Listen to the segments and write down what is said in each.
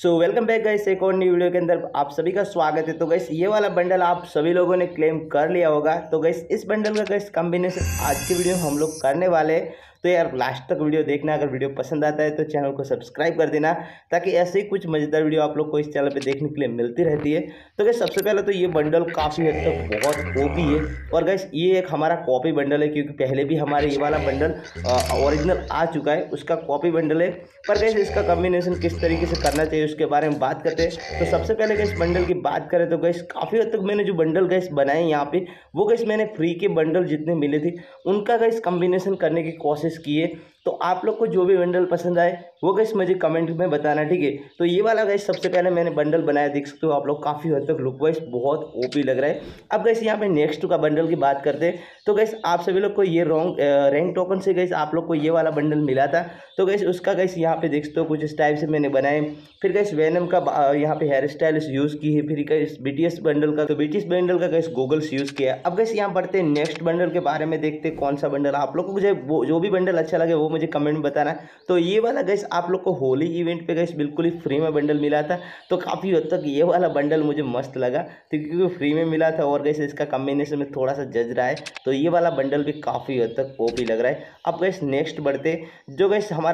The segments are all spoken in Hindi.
सो वेलकम बैक गाइस, एक और न्यू वीडियो के अंदर आप सभी का स्वागत है। तो गाइस ये वाला बंडल आप सभी लोगों ने क्लेम कर लिया होगा। तो गाइस इस बंडल का गाइस कॉम्बिनेशन आज की वीडियो में हम लोग करने वाले हैं। तो यार लास्ट तक वीडियो देखना, अगर वीडियो पसंद आता है तो चैनल को सब्सक्राइब कर देना, ताकि ऐसे ही कुछ मज़ेदार वीडियो आप लोग को इस चैनल पे देखने के लिए मिलती रहती है। तो गाइस सबसे पहले तो ये बंडल काफ़ी हद तक बहुत कॉपी है, और गाइस ये एक हमारा कॉपी बंडल है, क्योंकि पहले भी हमारे ये वाला बंडल ओरिजिनल आ चुका है, उसका कॉपी बंडल है। पर गाइस इसका कॉम्बिनेशन किस तरीके से करना चाहिए उसके बारे में बात करते हैं। तो सबसे पहले गाइस बंडल की बात करें तो गाइस काफ़ी हद तक मैंने जो बंडल गाइस बनाए यहाँ पे, वो गाइस मैंने फ्री के बंडल जितने मिले थे उनका गाइस कॉम्बिनेशन करने की कोशिश किए। तो आप लोग को जो भी बंडल पसंद आए वो गाइस मुझे कमेंट में बताना, ठीक है। तो ये वाला गाइस सबसे पहले मैंने बंडल बनाया, देख सकते हो आप लोग काफ़ी हद तक लुक वाइज बहुत ओपी लग रहा है। अब गाइस यहाँ पे नेक्स्ट का बंडल की बात करते हैं। तो गाइस आप सभी लोग को ये रैंक टोकन से गाइस आप लोग को ये वाला बंडल मिला था। तो गाइस उसका गाइस यहाँ पे देख सकते हो कुछ इस टाइप से मैंने बनाए। फिर गाइस वेनम का यहाँ पे हेयर स्टाइल्स यूज़ की है। फिर गाइस BTS बंडल का, तो BTS बंडल का गाइस गॉगल्स यूज़ किया। अब गाइस यहाँ बढ़ते हैं नेक्स्ट बंडल के बारे में, देखते हैं कौन सा बंडल आप लोग को, मुझे जो भी बंडल अच्छा लगे वो मुझे कमेंट में बताना। तो ये वाला गाइस आप लोग को होली इवेंट पे गाइस बिल्कुल ही फ्री में बंडल मिला था। तो काफ़ी हद तक ये वाला बंडल मुझे मस्त लगा, तो क्योंकि फ्री में मिला था और गाइस इसका कॉम्बिनेशन में थोड़ा सा जज रहा है। तो ये वाला बंडल भी काफ़ी हद तक ओपी लग रहा है। अब गाइस नेक्स्ट बढ़ते, जो गाइस हमारा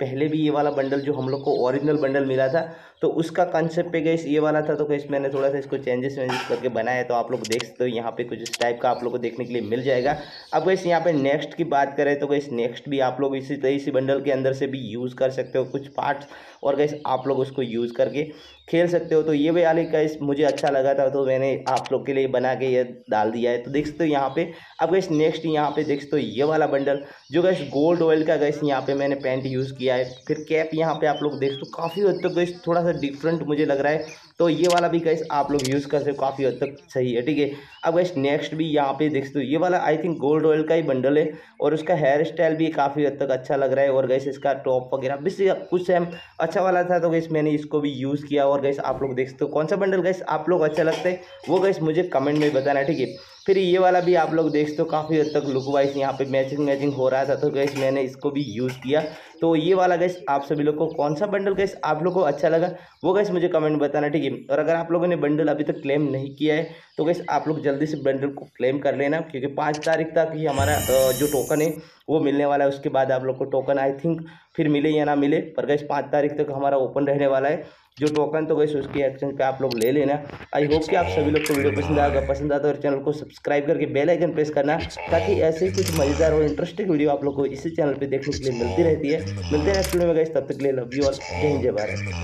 पहले भी ये वाला बंडल जो हम लोग को ओरिजिनल बंडल मिला था, तो उसका कंसेप्ट पे गाइस ये वाला था। तो गाइस मैंने थोड़ा सा इसको चेंजेस करके बनाया, तो आप लोग देख सकते हो यहाँ पे कुछ इस टाइप का आप लोग को देखने के लिए मिल जाएगा। अब गाइस यहाँ पे नेक्स्ट की बात करें तो गाइस नेक्स्ट भी आप लोग इसी बंडल के अंदर से भी यूज़ कर सकते हो कुछ पार्ट्स, और गाइस आप लोग उसको यूज़ करके खेल सकते हो। तो ये वाले गाइस मुझे अच्छा लगा था, तो मैंने आप लोग के लिए बना के ये डाल दिया है, तो देख सकते हो यहाँ पे। अब गाइस नेक्स्ट यहाँ पे देख सकते हो ये वाला बंडल जो गाइस गोल्ड ऑयल का गाइस यहाँ पे मैंने पैंट यूज़ किया है। फिर कैप यहाँ पे आप लोग देख सकते हो काफ़ी हद तक गाइस थोड़ा सा डिफरेंट मुझे लग रहा है। तो ये वाला भी गाइस आप लोग यूज़ कर सकते हो, काफ़ी हद तक सही है, ठीक है। अब गाइस नेक्स्ट भी यहाँ पे देख सकते हो ये वाला आई थिंक गोल्ड ऑयल का ही बंडल है, और उसका हेयर स्टाइल भी काफ़ी हद तक अच्छा लग रहा है, और गाइस इसका टॉप वगैरह भी कुछ अच्छा वाला था। तो गाइस मैंने इसको भी यूज़ किया, और गाइस आप लोग देख सकते हो। कौन सा बंडल गाइस आप लोग अच्छा लगता है वो गाइस मुझे कमेंट में बताना, ठीक है। फिर ये वाला भी आप लोग देख सकते हो काफ़ी हद तक लुक वाइज यहाँ पे मैचिंग हो रहा था, तो गाइस मैंने इसको भी यूज़ किया। तो ये वाला गाइस आप सभी लोग को कौन सा बंडल गाइस आप लोग को अच्छा लगा वो गाइस मुझे कमेंट में बताना, ठीक है। और अगर आप लोगों ने बंडल अभी तक क्लेम नहीं किया है तो गाइस आप लोग जल्दी से बंडल को क्लेम कर लेना, क्योंकि 5 तारीख तक ही हमारा जो टोकन है वो मिलने वाला है। उसके बाद आप लोग को टोकन आई थिंक फिर मिले या ना मिले, पर गाइस 5 तारीख तक हमारा ओपन रहने वाला है जो टोकन। तो गाइस उसकी एक्सचेंज पे आप लोग ले लेना। आई होप कि आप सभी लोग को वीडियो पसंद आएगा, पसंद आता है और चैनल को सब्सक्राइब करके बेल आइकन प्रेस करना, ताकि ऐसे ही कुछ मज़ेदार और इंटरेस्टिंग वीडियो आप लोग को इसी चैनल पे देखने के लिए मिलती रहती है। मिलते हैं नेक्स्ट वीडियो में गाइस, तब तक के लिए लव यू ऑल, जय हिंद जय भारत।